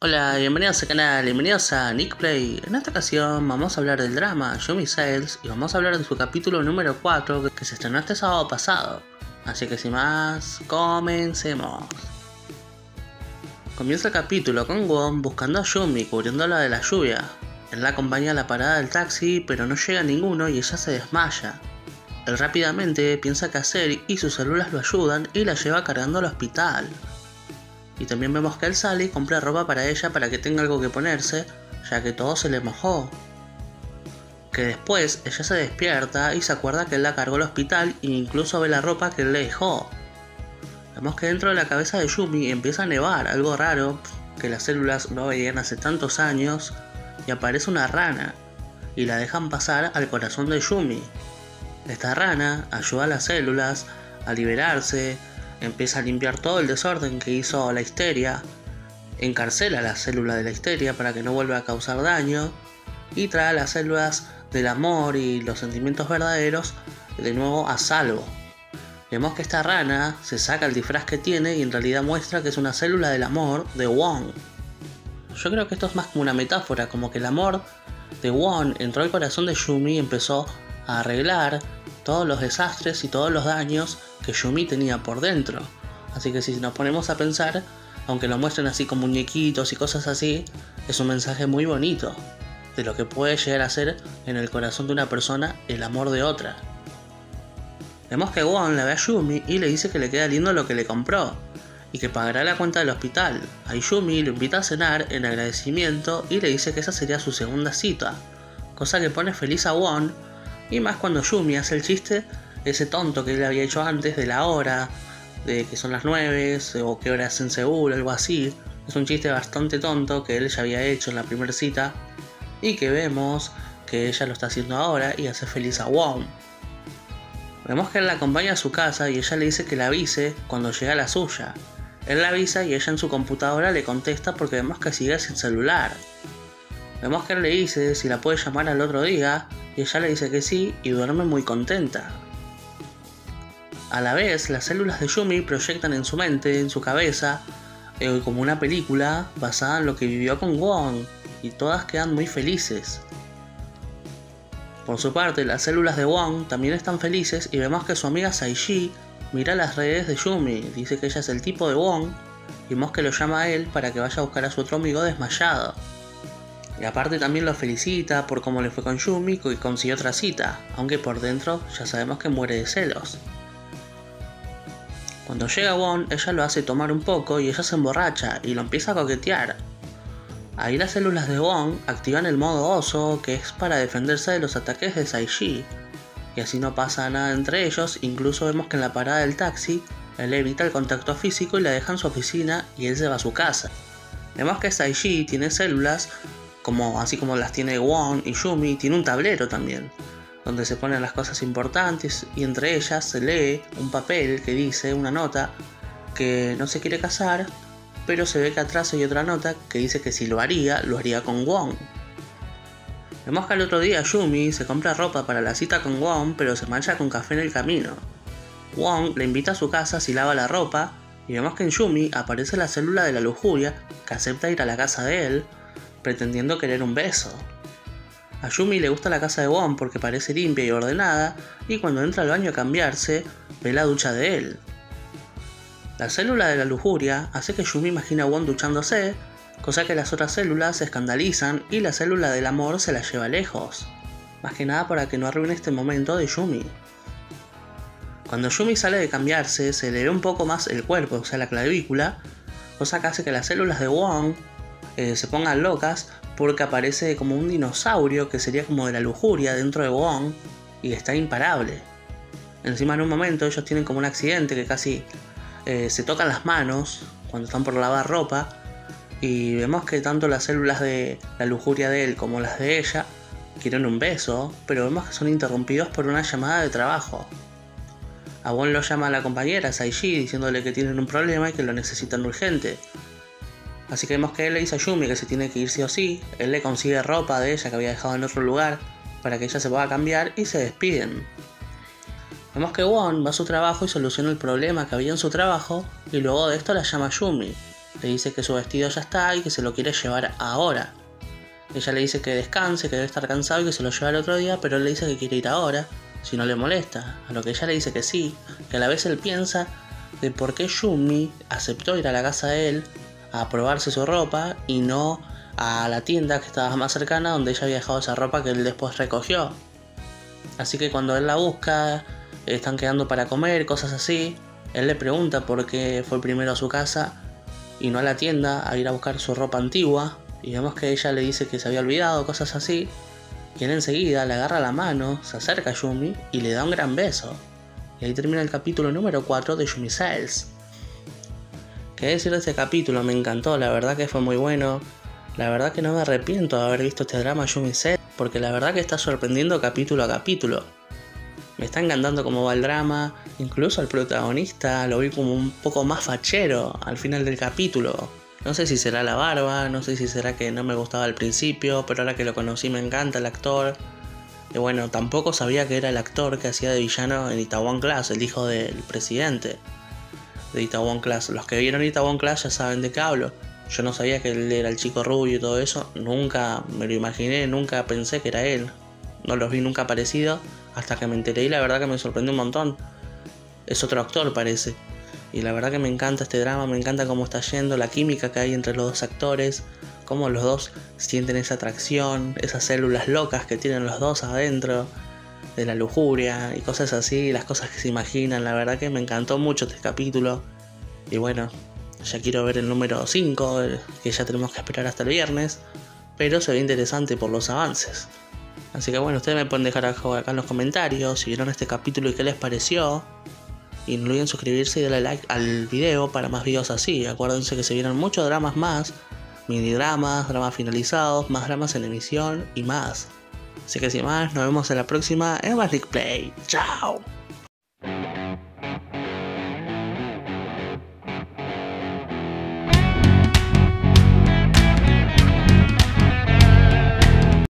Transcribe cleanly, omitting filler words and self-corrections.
Hola, bienvenidos al canal, bienvenidos a Nick Play. En esta ocasión vamos a hablar del drama Yumi's Cells y vamos a hablar de su capítulo número 4 que se estrenó este sábado pasado. Así que sin más, comencemos. Comienza el capítulo con Gwon buscando a Yumi cubriéndola de la lluvia. Él la acompaña a la parada del taxi pero no llega ninguno y ella se desmaya. Él rápidamente piensa qué hacer y sus células lo ayudan y la lleva cargando al hospital. Y también vemos que él sale y compra ropa para ella para que tenga algo que ponerse, ya que todo se le mojó. Que después ella se despierta y se acuerda que él la cargó al hospital e incluso ve la ropa que él le dejó. Vemos que dentro de la cabeza de Yumi empieza a nevar, algo raro, que las células no veían hace tantos años, y aparece una rana, y la dejan pasar al corazón de Yumi. Esta rana ayuda a las células a liberarse, empieza a limpiar todo el desorden que hizo la histeria, encarcela la célula de la histeria para que no vuelva a causar daño y trae a las células del amor y los sentimientos verdaderos de nuevo a salvo. Vemos que esta rana se saca el disfraz que tiene y en realidad muestra que es una célula del amor de Woong. Yo creo que esto es más como una metáfora, como que el amor de Woong entró al corazón de Yumi y empezó a arreglar todos los desastres y todos los daños que Yumi tenía por dentro. Así que si nos ponemos a pensar, aunque lo muestren así con muñequitos y cosas así, es un mensaje muy bonito de lo que puede llegar a ser en el corazón de una persona el amor de otra. Vemos que Gwon la ve a Yumi y le dice que le queda lindo lo que le compró y que pagará la cuenta del hospital. A Yumi lo invita a cenar en agradecimiento y le dice que esa sería su segunda cita, cosa que pone feliz a Gwon. Y más cuando Yumi hace el chiste, ese tonto que él había hecho antes de la hora, de que son las 9 o qué hora es en Seúl, algo así. Es un chiste bastante tonto que él ya había hecho en la primera cita y que vemos que ella lo está haciendo ahora y hace feliz a Woong. Vemos que él la acompaña a su casa y ella le dice que la avise cuando llegue a la suya. Él la avisa y ella en su computadora le contesta porque vemos que sigue sin celular. Vemos que él le dice si la puede llamar al otro día y ella le dice que sí y duerme muy contenta. A la vez, las células de Yumi proyectan en su mente, en su cabeza, como una película basada en lo que vivió con Gwon y todas quedan muy felices. Por su parte, las células de Gwon también están felices y vemos que su amiga Saiji mira las redes de Yumi, dice que ella es el tipo de Gwon y vemos que lo llama a él para que vaya a buscar a su otro amigo desmayado. Y aparte también lo felicita por cómo le fue con Yumi y consiguió otra cita, aunque por dentro ya sabemos que muere de celos. Cuando llega Gwon, ella lo hace tomar un poco y ella se emborracha y lo empieza a coquetear. Ahí las células de Gwon activan el modo oso, que es para defenderse de los ataques de Saiji. Y así no pasa nada entre ellos, incluso vemos que en la parada del taxi, él evita el contacto físico y la deja en su oficina y él se va a su casa. Vemos que Saiji tiene células así como las tiene Gwon y Yumi, tiene un tablero también, donde se ponen las cosas importantes y entre ellas se lee un papel que dice, una nota, que no se quiere casar, pero se ve que atrás hay otra nota que dice que si lo haría con Gwon. Vemos que al otro día Yumi se compra ropa para la cita con Gwon, pero se mancha con café en el camino. Gwon le invita a su casa si lava la ropa y vemos que en Yumi aparece la célula de la lujuria que acepta ir a la casa de él, pretendiendo querer un beso. A Yumi le gusta la casa de Gwon porque parece limpia y ordenada y cuando entra al baño a cambiarse, ve la ducha de él. La célula de la lujuria hace que Yumi imagine a Gwon duchándose, cosa que las otras células se escandalizan y la célula del amor se la lleva lejos, más que nada para que no arruine este momento de Yumi. Cuando Yumi sale de cambiarse, se le ve un poco más el cuerpo, o sea la clavícula, cosa que hace que las células de Gwon se pongan locas porque aparece como un dinosaurio que sería como de la lujuria dentro de Gwon y está imparable. Encima en un momento ellos tienen como un accidente que casi se tocan las manos cuando están por lavar ropa y vemos que tanto las células de la lujuria de él como las de ella quieren un beso, pero vemos que son interrumpidos por una llamada de trabajo. A Gwon lo llama a la compañera Saiji diciéndole que tienen un problema y que lo necesitan urgente. Así que vemos que él le dice a Yumi que se tiene que ir sí o sí, él le consigue ropa de ella que había dejado en otro lugar para que ella se pueda cambiar y se despiden. Vemos que Gwon va a su trabajo y soluciona el problema que había en su trabajo y luego de esto la llama Yumi le dice que su vestido ya está y que se lo quiere llevar ahora. Ella le dice que descanse, que debe estar cansado y que se lo lleva el otro día, pero él le dice que quiere ir ahora, si no le molesta. A lo que ella le dice que sí, que a la vez él piensa de por qué Yumi aceptó ir a la casa de él a probarse su ropa y no a la tienda que estaba más cercana donde ella había dejado esa ropa que él después recogió. Así que cuando él la busca, están quedando para comer, cosas así, él le pregunta por qué fue primero a su casa y no a la tienda a ir a buscar su ropa antigua, y vemos que ella le dice que se había olvidado, cosas así, y él enseguida le agarra la mano, se acerca a Yumi y le da un gran beso. Y ahí termina el capítulo número 4 de Yumi's Cells. ¿Qué decir de este capítulo? Me encantó, la verdad que fue muy bueno. La verdad que no me arrepiento de haber visto este drama Yumi's Cells, porque la verdad que está sorprendiendo capítulo a capítulo. Me está encantando cómo va el drama, incluso al protagonista lo vi como un poco más fachero al final del capítulo. No sé si será la barba, no sé si será que no me gustaba al principio, pero ahora que lo conocí me encanta el actor. Y bueno, tampoco sabía que era el actor que hacía de villano en Itaewon Class, el hijo del presidente de Itaewon Class. Los que vieron Itaewon Class ya saben de qué hablo. Yo no sabía que él era el chico rubio y todo eso, nunca me lo imaginé, nunca pensé que era él. No los vi nunca parecidos hasta que me enteré y la verdad que me sorprendió un montón. Es otro actor parece. Y la verdad que me encanta este drama, me encanta cómo está yendo, la química que hay entre los dos actores, cómo los dos sienten esa atracción, esas células locas que tienen los dos adentro, de la lujuria y cosas así, las cosas que se imaginan. La verdad que me encantó mucho este capítulo. Y bueno, ya quiero ver el número 5, que ya tenemos que esperar hasta el viernes, pero se ve interesante por los avances. Así que bueno, ustedes me pueden dejar acá en los comentarios si vieron este capítulo y qué les pareció. Y no olviden suscribirse y darle like al video para más videos así. Acuérdense que se vieron muchos dramas más, minidramas, dramas finalizados, más dramas en emisión y más. Así que sin más, nos vemos en la próxima en Nick Play. ¡Chao!